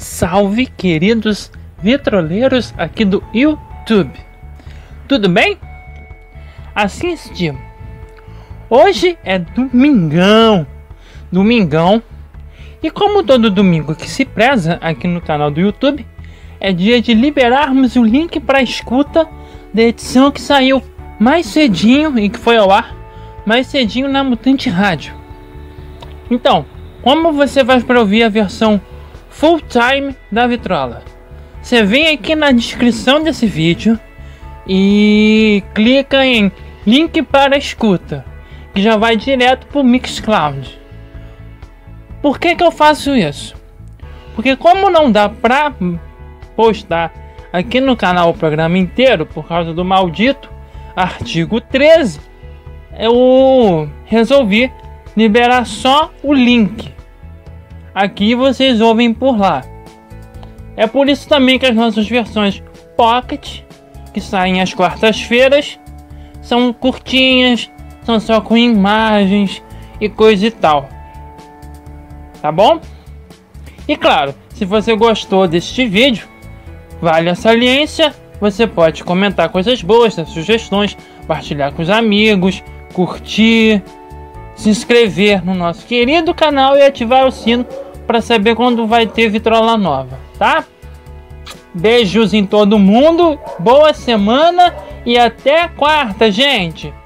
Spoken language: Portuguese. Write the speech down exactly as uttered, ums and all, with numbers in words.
Salve, queridos vitroleiros aqui do YouTube. Tudo bem? Assim estimo. Hoje é domingão. Domingão. E como todo domingo que se preza aqui no canal do YouTube, é dia de liberarmos o link para escuta da edição que saiu mais cedinho e que foi ao ar mais cedinho na Mutante Rádio. Então, como você vai para ouvir a versão full time da vitrola, você vem aqui na descrição desse vídeo e clica em link para escuta, que já vai direto para o Mixcloud. Por que que eu faço isso? Porque como não dá para postar aqui no canal o programa inteiro por causa do maldito artigo treze, eu resolvi liberar só o link. Aqui vocês ouvem por lá. É por isso também que as nossas versões Pocket, que saem às quartas-feiras, são curtinhas, são só com imagens e coisa e tal. Tá bom? E claro, se você gostou deste vídeo, vale a saliência, você pode comentar coisas boas, sugestões, compartilhar com os amigos, curtir, se inscrever no nosso querido canal e ativar o sino para saber quando vai ter vitrola nova, tá? Beijos em todo mundo, boa semana e até quarta, gente!